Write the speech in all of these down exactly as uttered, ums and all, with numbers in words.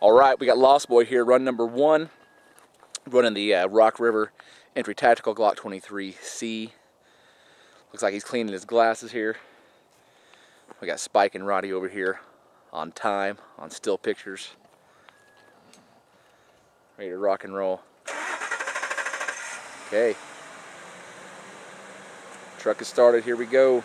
All right, we got Lost Boy here, run number one, running the uh, Rock River Entry Tactical Glock twenty-three C. Looks like he's cleaning his glasses here. We got Spike and Roddy over here on time, on still pictures. Ready to rock and roll. Okay. Truck is started, here we go.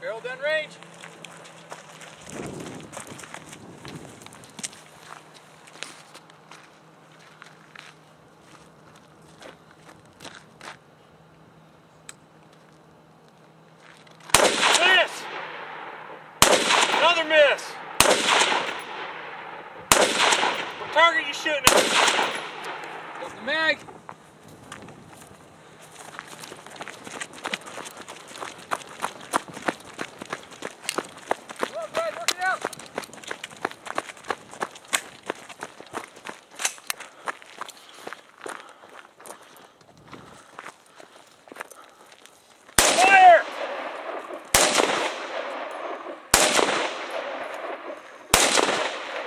Barrel down range. Miss! Another miss! What target you shooting at? Got the mag.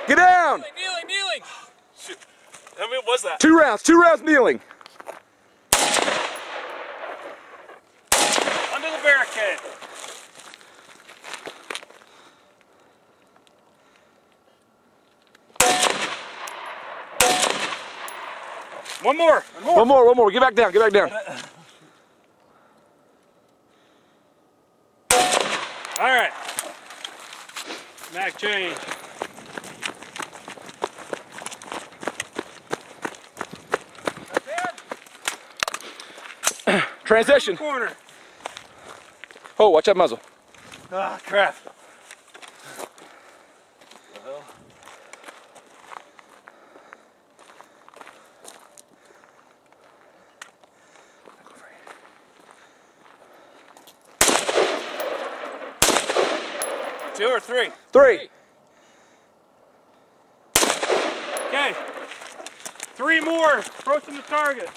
Get down! Kneeling, kneeling, kneeling! Shoot. How many was that? Two rounds, two rounds kneeling! Under the barricade! One more! One more, one more, one more. Get back down, get back down. Alright. Mac change. Transition. Corner. Oh, watch that muzzle. Ah, crap. Well. Two or three? Three. Okay. Three more approaching the target.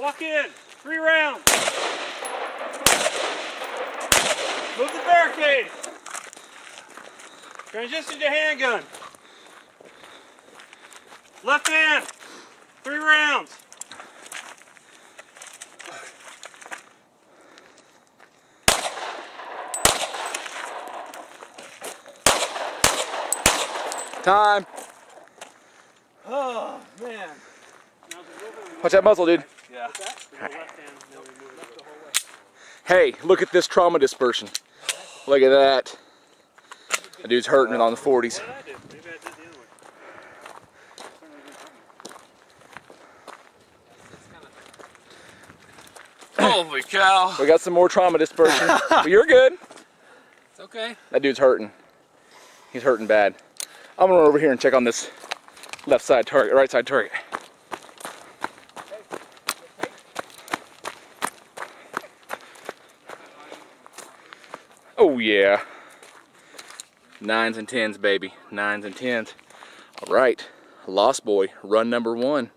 Walk in, three rounds. Move the barricade. Transition to handgun. Left hand, three rounds. Time. Oh, man. Watch that muzzle, dude. Yeah. Hey, look at this trauma dispersion. Look at that. The dude's hurting it on the forties. Holy cow. We got some more trauma dispersion. But you're good. It's okay. That dude's hurting. He's hurting bad. I'm gonna run over here and check on this left side target, right side target. Oh yeah, nines and tens, baby, nines and tens. All right, Lost Boy, run number one.